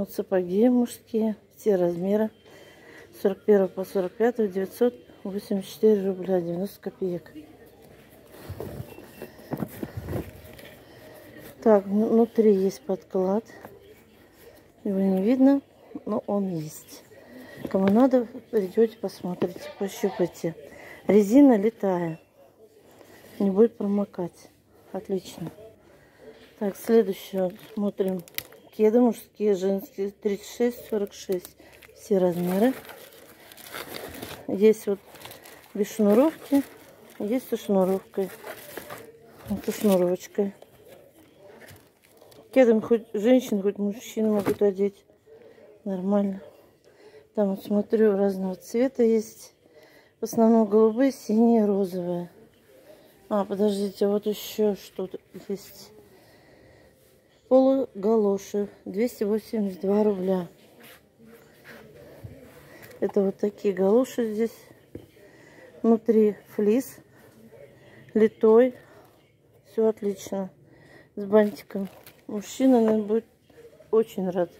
Вот сапоги мужские, все размеры, 41 по 45, 984 рубля 90 копеек. Так, внутри есть подклад. Его не видно, но он есть. Кому надо, придете, посмотрите, пощупайте. Резина летая. Не будет промокать. Отлично. Так, следующее. Смотрим. Кеды мужские, женские. 36, 46. Все размеры. Есть вот без шнуровки. Есть со шнуровкой. Вот со шнуровочкой. Кедом хоть женщин, хоть мужчин могут одеть. Нормально. Там вот смотрю, разного цвета есть. В основном голубые, синие, розовые. А, подождите, вот еще что-то есть. Полугалоши. 282 рубля. Это вот такие галоши здесь. Внутри флис. Литой. Все отлично. С бантиком. Мужчина, наверное, будет очень рад.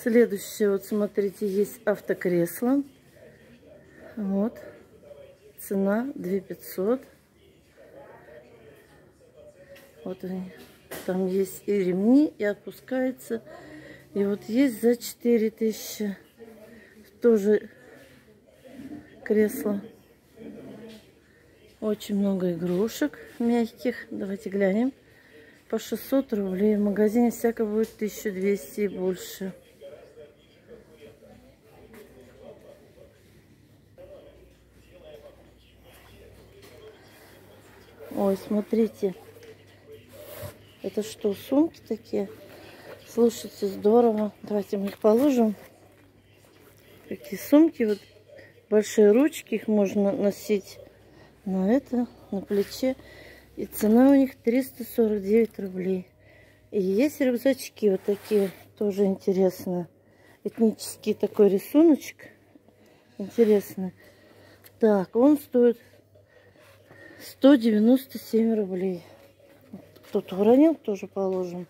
Следующее, вот смотрите, есть автокресло. Вот. Цена 2500. Вот они. Там есть и ремни, и опускается. И вот есть за 4000. Тоже кресло. Очень много игрушек мягких. Давайте глянем. По 600 рублей. В магазине всяко будет 1200 и больше. Ой, смотрите, это что, сумки такие? Слушайте, здорово. Давайте мы их положим. Такие сумки, вот большие ручки, их можно носить на это, на плече. И цена у них 349 рублей. И есть рюкзачки вот такие, тоже интересно. Этнический такой рисуночек. Интересно. Так, он стоит 197 рублей. Кто-то уронил, тоже положим.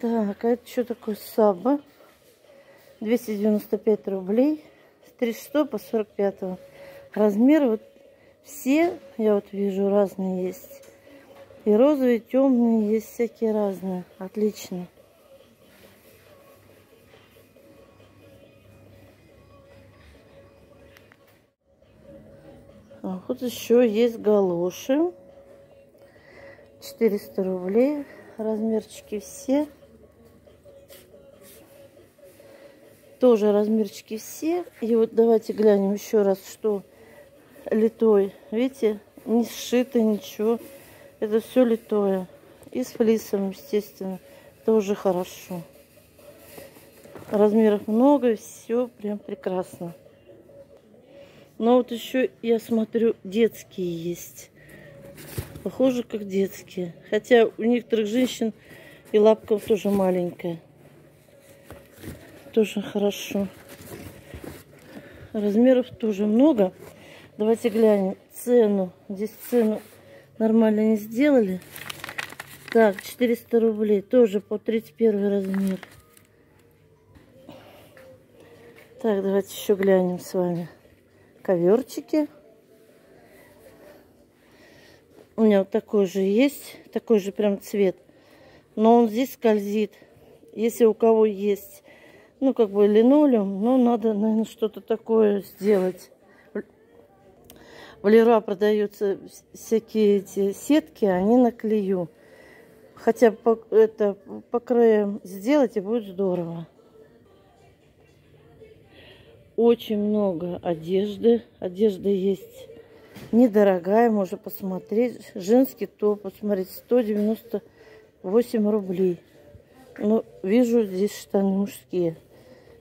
Так, а это что такое? Саба. 295 рублей. С 36 по 45. Размер вот все, я вот вижу, разные есть. И розовые, темные есть, всякие разные. Отлично. А вот еще есть галоши. 400 рублей. Размерчики все. Тоже размерчики все. И вот давайте глянем еще раз, что литой. Видите, не сшито ничего. Это все литое. И с флисом, естественно. Тоже хорошо. Размеров много. Все прям прекрасно. Но вот еще, я смотрю, детские есть. Похоже, как детские. Хотя у некоторых женщин и лапка тоже маленькая. Тоже хорошо. Размеров тоже много. Давайте глянем цену. Здесь цену нормально не сделали. Так, 400 рублей. Тоже по 31 размер. Так, давайте еще глянем с вами. Коверчики. У меня вот такой же есть. Такой же прям цвет. Но он здесь скользит. Если у кого есть, ну, как бы линолеум, но надо, наверное, что-то такое сделать. В Леруа продаются всякие эти сетки, они на клею. Хотя бы это по краям сделать, и будет здорово. Очень много одежды. Одежда есть недорогая, можно посмотреть. Женский топ, посмотрите, 198 рублей. Но вижу здесь штаны мужские.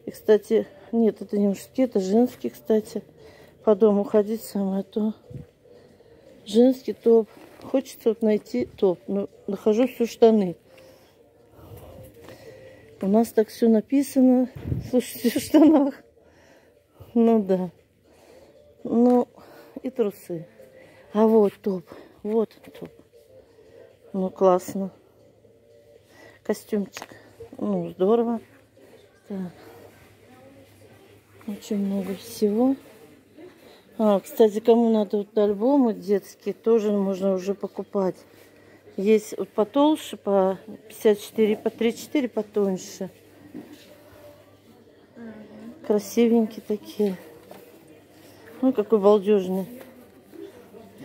И, кстати, нет, это не мужские, это женские, кстати. По дому ходить самое то. Женский топ. Хочется вот найти топ, но нахожу все штаны. У нас так все написано. Слушайте, в штанах. Ну да. Ну и трусы. А вот топ. Вот топ. Ну классно. костюмчик. Ну, здорово. Так. Очень много всего. А, кстати, кому надо вот альбомы детские, тоже можно уже покупать. Есть вот потолще, по 54, по 34, потоньше. Красивенькие такие. Ну, какой балдежный.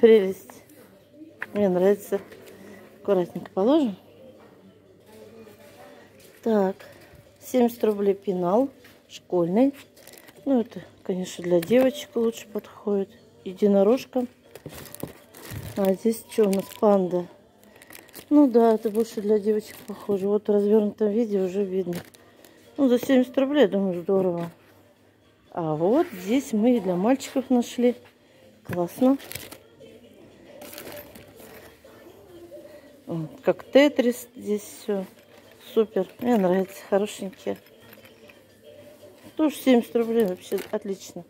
Прелесть. Мне нравится. Аккуратненько положим. Так. 70 рублей пенал. Школьный. Ну, это, конечно, для девочек лучше подходит. Единорожка. А здесь что у нас? Панда. Ну да, это больше для девочек похоже. Вот в развернутом виде уже видно. Ну, за 70 рублей, думаю, здорово. А вот здесь мы и для мальчиков нашли. Классно. Вот, как тетрис здесь все. Супер. Мне нравится. Хорошенькие. Тоже 70 рублей. Вообще отлично.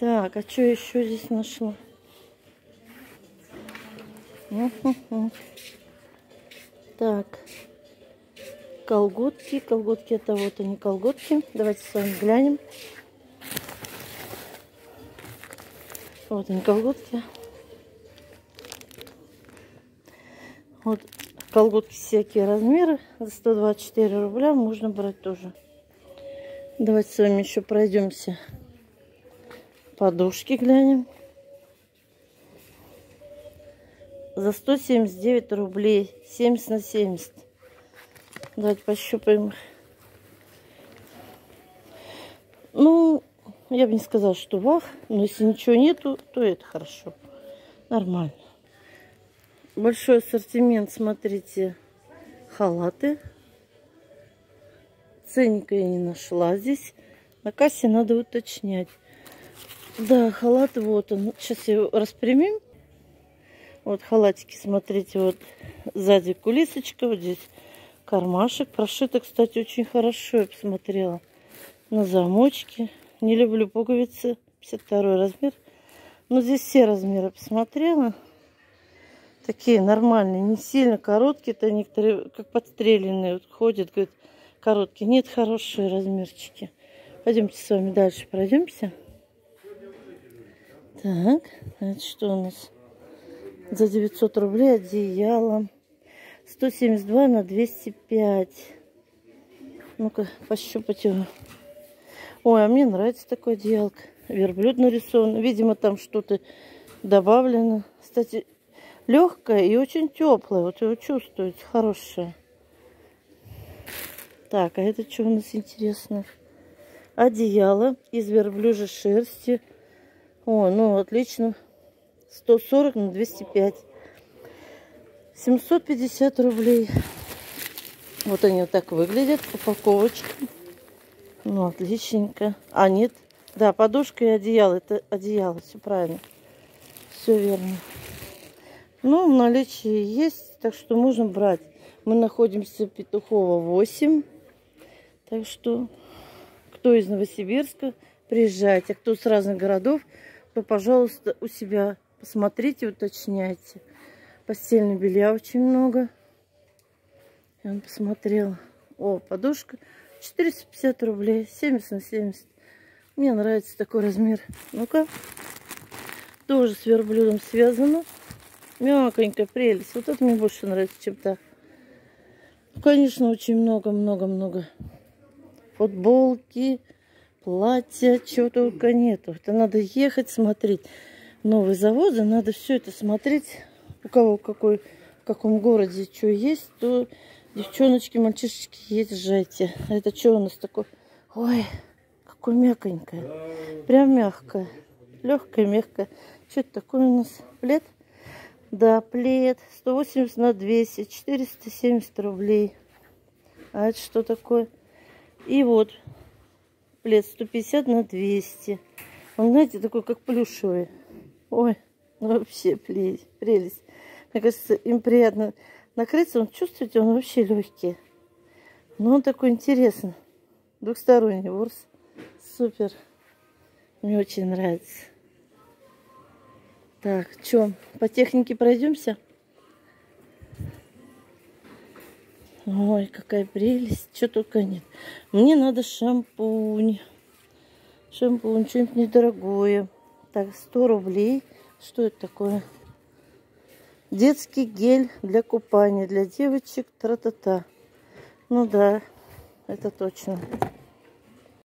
Так, а что еще здесь нашла? Так, колготки. Колготки — это вот они, колготки. Давайте с вами глянем. Вот они, колготки. Вот колготки всякие размеры. За 124 рубля можно брать тоже. Давайте с вами еще пройдемся. Подушки глянем. За 179 рублей. 70 на 70. Давайте пощупаем их. Ну, я бы не сказала, что вах. Но если ничего нету, то это хорошо. Нормально. Большой ассортимент, смотрите. Халаты. Ценника я не нашла здесь. На кассе надо уточнять. Да, халат вот он. Сейчас его распрямим. Вот халатики, смотрите, вот сзади кулисочка, вот здесь кармашек. Прошито, кстати, очень хорошо, я посмотрела. На замочке. Не люблю пуговицы, 52 размер. Но здесь все размеры посмотрела. Такие нормальные, не сильно короткие. Это некоторые, как подстреленные, вот ходят, говорят, короткие. Нет, хорошие размерчики. Пойдемте с вами дальше пройдемся. Так, значит, что у нас? За 900 рублей одеяло. 172 на 205. Ну-ка, пощупать его. Ой, а мне нравится такое одеялко. Верблюд нарисован. Видимо, там что-то добавлено. Кстати, легкое и очень теплое. Вот его чувствуете. Хорошее. Так, а это что у нас интересно? Одеяло из верблюжьей шерсти. О, ну отлично. 140 на 205. 750 рублей. Вот они вот так выглядят. Упаковочка. Ну, отличненько. А, нет. Да, подушка и одеяло. Это одеяло. Все правильно. Все верно. Ну, в наличии есть. Так что можно брать. Мы находимся в Петухово 8. Так что, кто из Новосибирска, приезжайте. Кто с разных городов, то, пожалуйста, у себя посмотрите, уточняйте. Постельного белья очень много. Я посмотрела. О, подушка. 450 рублей. 70 на 70. Мне нравится такой размер. Ну-ка. Тоже с верблюдом связано. Мягонькая прелесть. Вот это мне больше нравится, чем та. Конечно, очень много. Футболки, платья. Чего только нету. Это надо ехать, смотреть. Новые заводы, надо все это смотреть, у кого какой, в каком городе что есть, то девчоночки, мальчишечки, езжайте. А это что у нас такое? Ой, какое мягонькое, прям мягкое, легкое, мягкое. Что это такое у нас? Плед? Да, плед. 180 на 200, 470 рублей. А это что такое? И вот плед 150 на 200. Он, знаете, такой как плюшевый. Ой, ну вообще прелесть. Мне кажется, им приятно накрыться. Он, чувствуете, он вообще легкий. Но он такой интересный. Двухсторонний ворс. Супер. Мне очень нравится. Так, что, по технике пройдемся? Ой, какая прелесть. Чего только нет. Мне надо шампунь. Шампунь, что-нибудь недорогое. Так, 100 рублей. Что это такое? Детский гель для купания, для девочек. Тра-та-та. Ну да, это точно.